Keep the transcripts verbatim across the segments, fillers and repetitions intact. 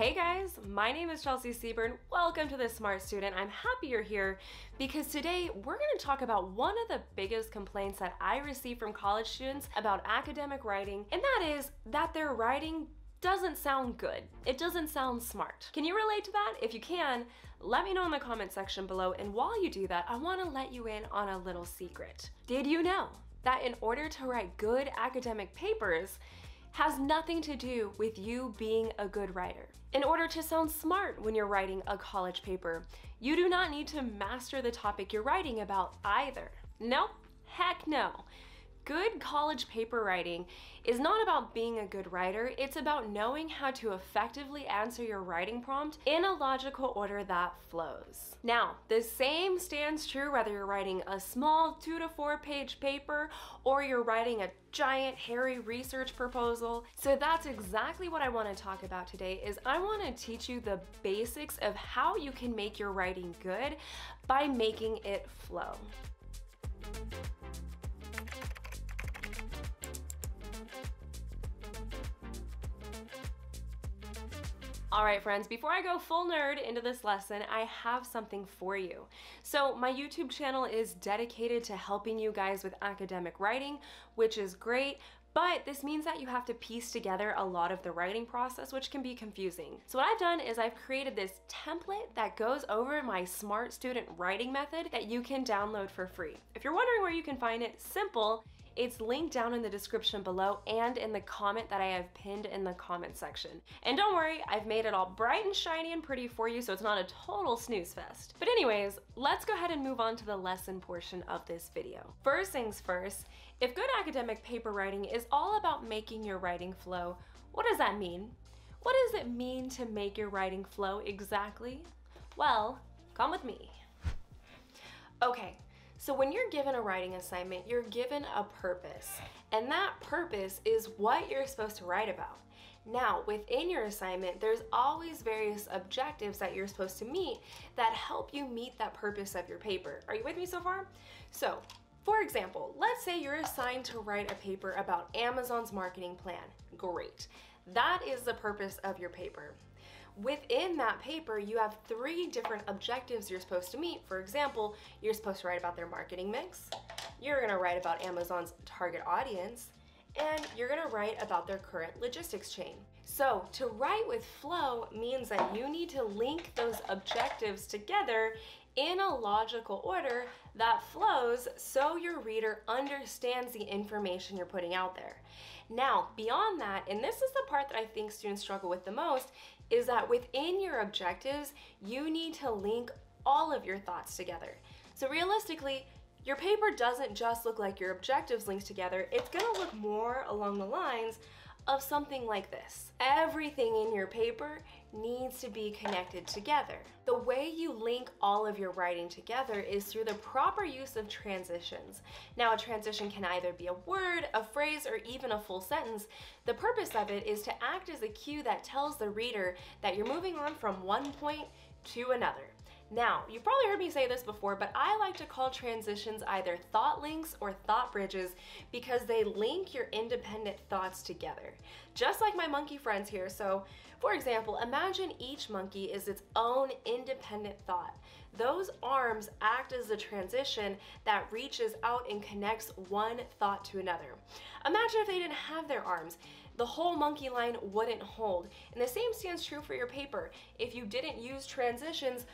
Hey guys, my name is Chelsea Seaburn. Welcome to The Smart Student. I'm happy you're here because today we're going to talk about one of the biggest complaints that I receive from college students about academic writing, and that is that their writing doesn't sound good. It doesn't sound smart. Can you relate to that? If you can, let me know in the comment section below, and while you do that, I want to let you in on a little secret. Did you know that in order to write good academic papers, has nothing to do with you being a good writer? In order to sound smart when you're writing a college paper, you do not need to master the topic you're writing about either. Nope, heck no. Good college paper writing is not about being a good writer, it's about knowing how to effectively answer your writing prompt in a logical order that flows. Now, the same stands true whether you're writing a small two to four page paper or you're writing a giant hairy research proposal. So that's exactly what I want to talk about today, is I want to teach you the basics of how you can make your writing good by making it flow. All right, friends, before I go full nerd into this lesson, I have something for you. So my YouTube channel is dedicated to helping you guys with academic writing, which is great, but this means that you have to piece together a lot of the writing process, which can be confusing. So what I've done is I've created this template that goes over my Smart Student writing method that you can download for free. If you're wondering where you can find it, simple. It's linked down in the description below and in the comment that I have pinned in the comment section. And don't worry, I've made it all bright and shiny and pretty for you, so it's not a total snooze fest. But anyways, let's go ahead and move on to the lesson portion of this video. First things first, if good academic paper writing is all about making your writing flow, what does that mean? What does it mean to make your writing flow exactly? Well, come with me. Okay. So when you're given a writing assignment, you're given a purpose, and that purpose is what you're supposed to write about. Now, within your assignment, there's always various objectives that you're supposed to meet that help you meet that purpose of your paper. Are you with me so far? So, for example, let's say you're assigned to write a paper about Amazon's marketing plan. Great. That is the purpose of your paper. Within that paper, you have three different objectives you're supposed to meet. For example, you're supposed to write about their marketing mix, you're gonna write about Amazon's target audience, and you're gonna write about their current logistics chain. So to write with flow means that you need to link those objectives together in a logical order that flows so your reader understands the information you're putting out there. Now, beyond that, and this is the part that I think students struggle with the most, is that within your objectives, you need to link all of your thoughts together. So realistically, your paper doesn't just look like your objectives linked together, it's gonna look more along the lines of something like this. Everything in your paper needs to be connected together. The way you link all of your writing together is through the proper use of transitions. Now, a transition can either be a word, a phrase, or even a full sentence. The purpose of it is to act as a cue that tells the reader that you're moving on from one point to another. Now, you've probably heard me say this before, but I like to call transitions either thought links or thought bridges because they link your independent thoughts together. Just like my monkey friends here. So, for example, imagine each monkey is its own independent thought. Those arms act as a transition that reaches out and connects one thought to another. Imagine if they didn't have their arms. The whole monkey line wouldn't hold. And the same stands true for your paper. If you didn't use transitions,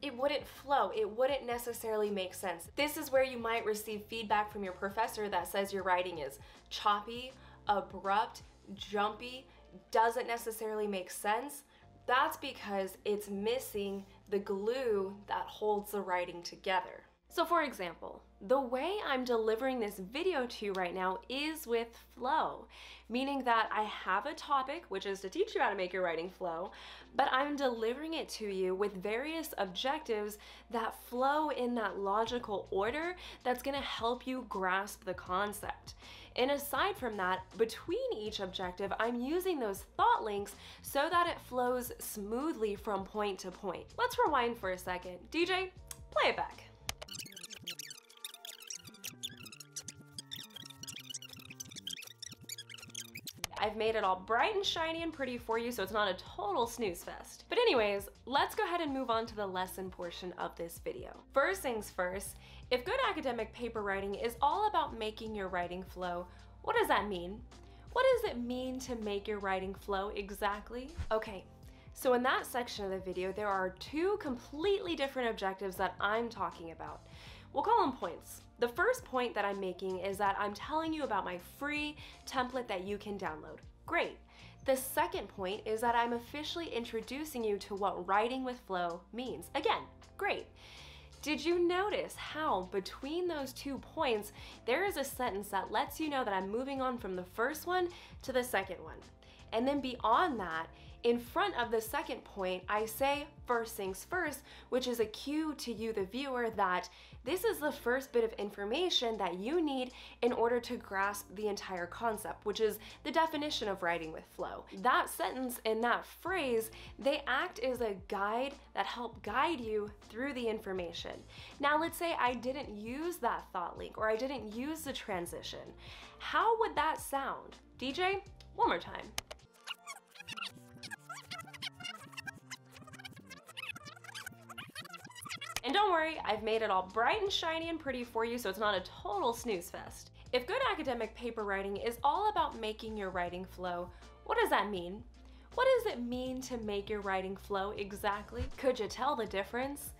it wouldn't flow, it wouldn't necessarily make sense. This is where you might receive feedback from your professor that says your writing is choppy, abrupt, jumpy, doesn't necessarily make sense. That's because it's missing the glue that holds the writing together. So for example, the way I'm delivering this video to you right now is with flow, meaning that I have a topic, which is to teach you how to make your writing flow, but I'm delivering it to you with various objectives that flow in that logical order that's gonna help you grasp the concept. And aside from that, between each objective, I'm using those thought links so that it flows smoothly from point to point. Let's rewind for a second. D J, play it back. I've made it all bright and shiny and pretty for you, so it's not a total snooze fest. But anyways, let's go ahead and move on to the lesson portion of this video. First things first, if good academic paper writing is all about making your writing flow, what does that mean? What does it mean to make your writing flow exactly? Okay. So in that section of the video, there are two completely different objectives that I'm talking about. We'll call them points. The first point that I'm making is that I'm telling you about my free template that you can download. Great. The second point is that I'm officially introducing you to what writing with flow means. Again, great. Did you notice how between those two points, there is a sentence that lets you know that I'm moving on from the first one to the second one? And then beyond that, in front of the second point, I say first things first, which is a cue to you, the viewer, that this is the first bit of information that you need in order to grasp the entire concept, which is the definition of writing with flow. That sentence and that phrase, they act as a guide that help guide you through the information. Now, let's say I didn't use that thought link or I didn't use the transition. How would that sound? D J, one more time. And don't worry, I've made it all bright and shiny and pretty for you, so it's not a total snooze fest. If good academic paper writing is all about making your writing flow, what does that mean? What does it mean to make your writing flow exactly? Could you tell the difference?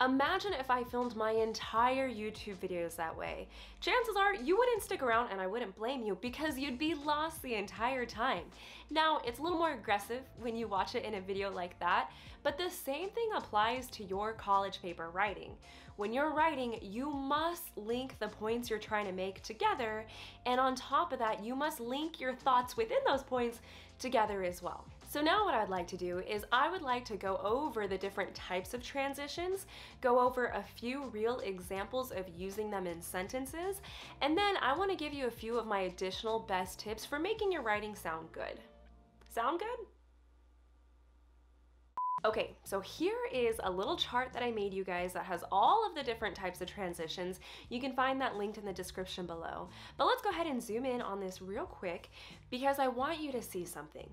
Imagine if I filmed my entire YouTube videos that way. Chances are you wouldn't stick around, and I wouldn't blame you, because you'd be lost the entire time. Now, it's a little more aggressive when you watch it in a video like that, but the same thing applies to your college paper writing. When you're writing, you must link the points you're trying to make together, and on top of that, you must link your thoughts within those points together as well. So now what I'd like to do is I would like to go over the different types of transitions, go over a few real examples of using them in sentences, and then I want to give you a few of my additional best tips for making your writing sound good. Sound good? Okay, so here is a little chart that I made you guys that has all of the different types of transitions. You can find that linked in the description below. But let's go ahead and zoom in on this real quick because I want you to see something.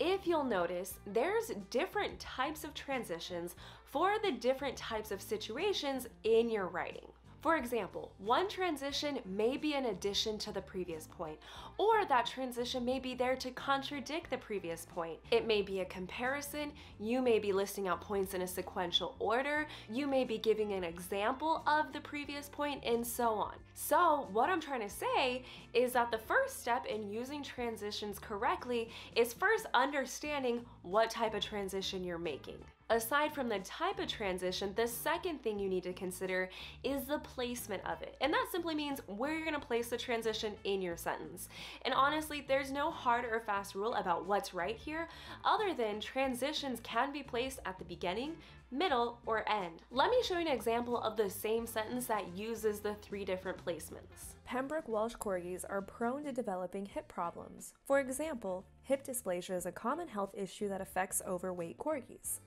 If you'll notice, there's different types of transitions for the different types of situations in your writing. For example, one transition may be an addition to the previous point, or that transition may be there to contradict the previous point. It may be a comparison, you may be listing out points in a sequential order, you may be giving an example of the previous point, and so on. So what I'm trying to say is that the first step in using transitions correctly is first understanding what type of transition you're making. Aside from the type of transition, the second thing you need to consider is the placement of it. And that simply means where you're going to place the transition in your sentence. And honestly, there's no hard or fast rule about what's right here, other than transitions can be placed at the beginning, middle, or end. Let me show you an example of the same sentence that uses the three different placements. Pembroke Welsh Corgis are prone to developing hip problems. For example, hip dysplasia is a common health issue that affects overweight corgis.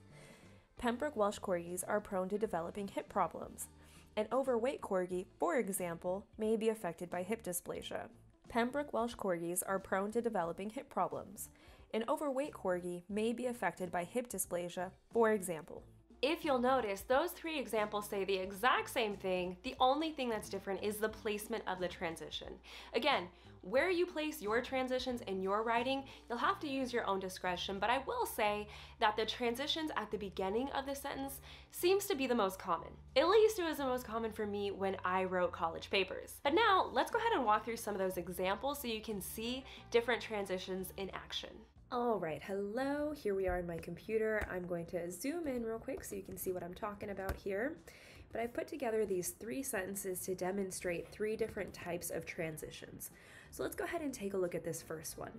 Pembroke Welsh Corgis are prone to developing hip problems. An overweight corgi, for example, may be affected by hip dysplasia. Pembroke Welsh Corgis are prone to developing hip problems. An overweight corgi may be affected by hip dysplasia, for example. If you'll notice, those three examples say the exact same thing. The only thing that's different is the placement of the transition. Again, where you place your transitions in your writing, you'll have to use your own discretion, but I will say that the transitions at the beginning of the sentence seems to be the most common. At least it was the most common for me when I wrote college papers. But now let's go ahead and walk through some of those examples so you can see different transitions in action. All right, hello, here we are in my computer. I'm going to zoom in real quick so you can see what I'm talking about here. But I've put together these three sentences to demonstrate three different types of transitions. So let's go ahead and take a look at this first one.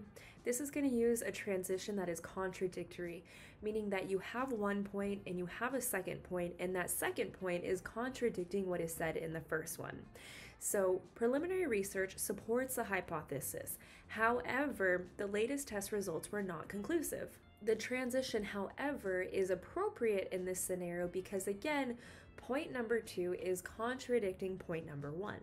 This is going to use a transition that is contradictory, meaning that you have one point and you have a second point, and that second point is contradicting what is said in the first one. So preliminary research supports the hypothesis. However, the latest test results were are not conclusive. The transition, however, is appropriate in this scenario because, again, point number two is contradicting point number one.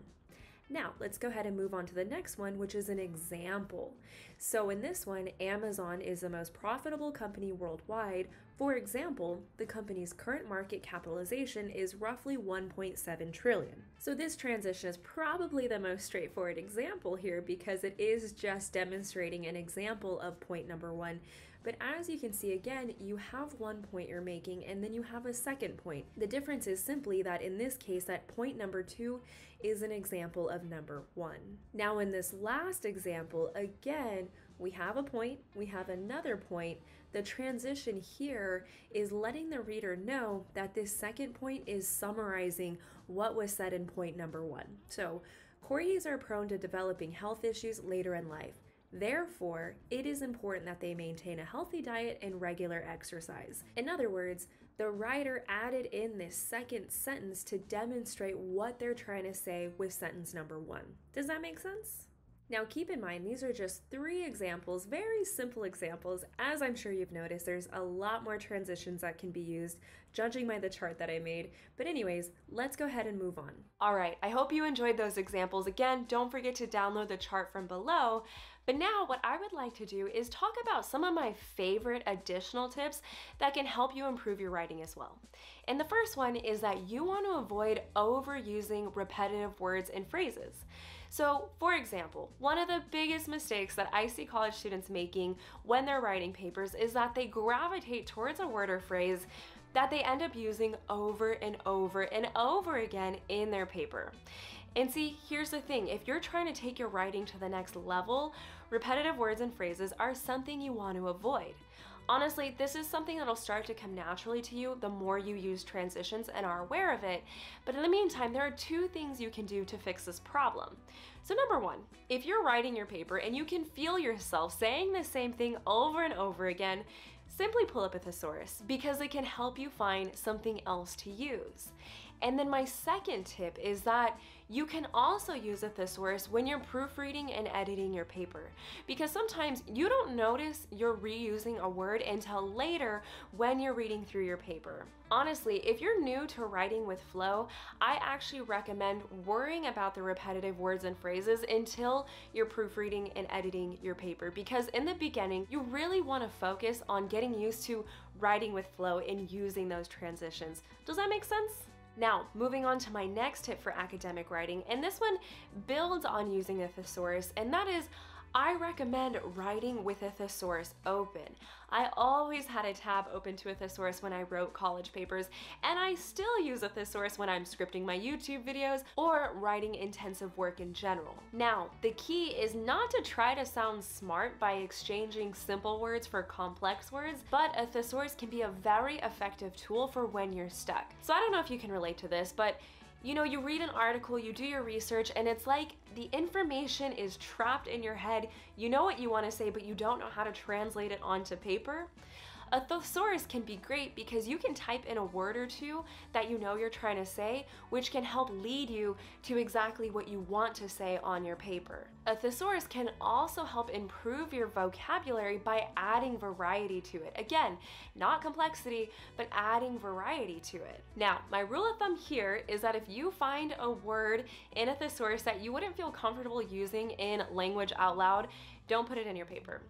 Now, let's go ahead and move on to the next one, which is an example. So in this one, Amazon is the most profitable company worldwide. For example, the company's current market capitalization is roughly one point seven trillion dollars. So this transition is probably the most straightforward example here because it is just demonstrating an example of point number one. But as you can see again, you have one point you're making and then you have a second point. The difference is simply that in this case, that point number two is an example of Of number one. Now in this last example, again, we have a point, we have another point. The transition here is letting the reader know that this second point is summarizing what was said in point number one. So, corgis are prone to developing health issues later in life. Therefore, it is important that they maintain a healthy diet and regular exercise. In other words, the writer added in this second sentence to demonstrate what they're trying to say with sentence number one. Does that make sense? Now keep in mind, these are just three examples, very simple examples. As I'm sure you've noticed, there's a lot more transitions that can be used, judging by the chart that I made. But anyways, let's go ahead and move on. All right, I hope you enjoyed those examples. Again, don't forget to download the chart from below. But now what I would like to do is talk about some of my favorite additional tips that can help you improve your writing as well. And the first one is that you want to avoid overusing repetitive words and phrases. So for example, one of the biggest mistakes that I see college students making when they're writing papers is that they gravitate towards a word or phrase that they end up using over and over and over again in their paper. And see, here's the thing, if you're trying to take your writing to the next level, repetitive words and phrases are something you want to avoid. Honestly, this is something that'll start to come naturally to you the more you use transitions and are aware of it. But in the meantime, there are two things you can do to fix this problem. So number one, if you're writing your paper and you can feel yourself saying the same thing over and over again, simply pull up a thesaurus because it can help you find something else to use. And then my second tip is that you can also use a thesaurus when you're proofreading and editing your paper, because sometimes you don't notice you're reusing a word until later when you're reading through your paper. Honestly, if you're new to writing with flow, I actually recommend worrying about the repetitive words and phrases until you're proofreading and editing your paper, because in the beginning, you really want to focus on getting used to writing with flow and using those transitions. Does that make sense? Now, moving on to my next tip for academic writing, and this one builds on using a thesaurus, and that is I recommend writing with a thesaurus open. I always had a tab open to a thesaurus when I wrote college papers, and I still use a thesaurus when I'm scripting my YouTube videos or writing intensive work in general. Now, the key is not to try to sound smart by exchanging simple words for complex words, but a thesaurus can be a very effective tool for when you're stuck. So I don't know if you can relate to this, but you know, you read an article, you do your research, and it's like the information is trapped in your head. You know what you want to say, but you don't know how to translate it onto paper. A thesaurus can be great because you can type in a word or two that you know you're trying to say, which can help lead you to exactly what you want to say on your paper. A thesaurus can also help improve your vocabulary by adding variety to it. Again, not complexity, but adding variety to it. Now, my rule of thumb here is that if you find a word in a thesaurus that you wouldn't feel comfortable using in language out loud, don't put it in your paper.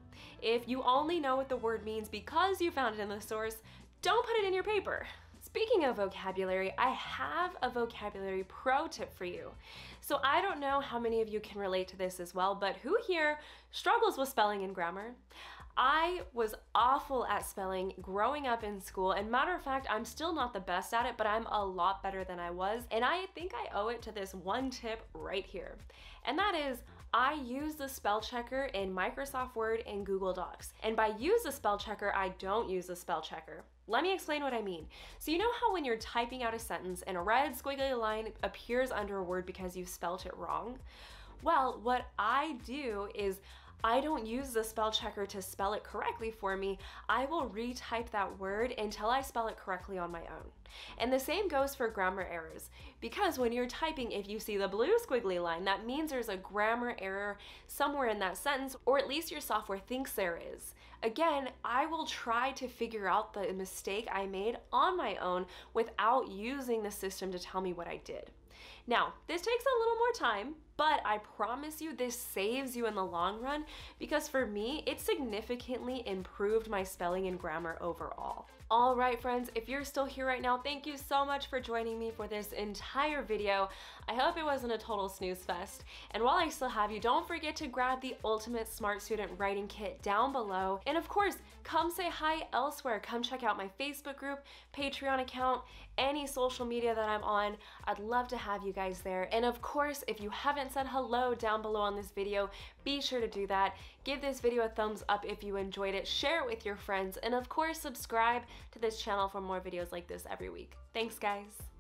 If you only know what the word means because you found it in the source, don't put it in your paper. Speaking of vocabulary, I have a vocabulary pro tip for you. So I don't know how many of you can relate to this as well, but who here struggles with spelling and grammar? I was awful at spelling growing up in school, and matter of fact, I'm still not the best at it, but I'm a lot better than I was, and I think I owe it to this one tip right here. And that is, I use the spell checker in Microsoft Word and Google Docs. And by use the spell checker, I don't use the spell checker. Let me explain what I mean. So you know how when you're typing out a sentence and a red squiggly line appears under a word because you spelt it wrong? Well, what I do is I don't use the spell checker to spell it correctly for me. I will retype that word until I spell it correctly on my own. And the same goes for grammar errors, because when you're typing, if you see the blue squiggly line, that means there's a grammar error somewhere in that sentence, or at least your software thinks there is. Again, I will try to figure out the mistake I made on my own without using the system to tell me what I did. Now, this takes a little more time, but I promise you this saves you in the long run, because for me, it significantly improved my spelling and grammar overall. All right, friends, if you're still here right now, thank you so much for joining me for this entire video. I hope it wasn't a total snooze fest. And while I still have you, don't forget to grab the Ultimate Smart Student Writing Kit down below. And of course, come say hi elsewhere. Come check out my Facebook group, Patreon account, any social media that I'm on. I'd love to have you guys there. And of course, if you haven't said hello down below on this video, be sure to do that. Give this video a thumbs up if you enjoyed it, share it with your friends, and of course subscribe to this channel for more videos like this every week. Thanks, guys.